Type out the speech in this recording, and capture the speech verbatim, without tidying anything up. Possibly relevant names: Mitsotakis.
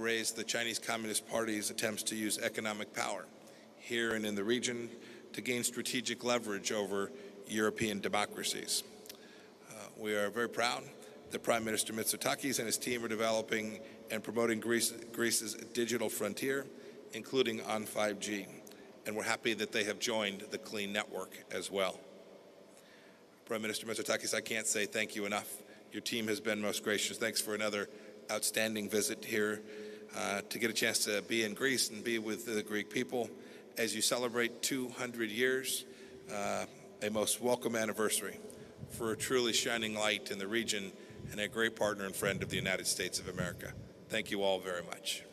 raised the Chinese Communist Party's attempts to use economic power here and in the region to gain strategic leverage over European democracies. Uh, we are very proud that Prime Minister Mitsotakis and his team are developing and promoting Greece, Greece's digital frontier, including on five G. And we're happy that they have joined the Clean Network as well. Prime Minister Mitsotakis, I can't say thank you enough. Your team has been most gracious. Thanks for another outstanding visit here uh, to get a chance to be in Greece and be with the Greek people as you celebrate two hundred years, uh, a most welcome anniversary for a truly shining light in the region and a great partner and friend of the United States of America. Thank you all very much.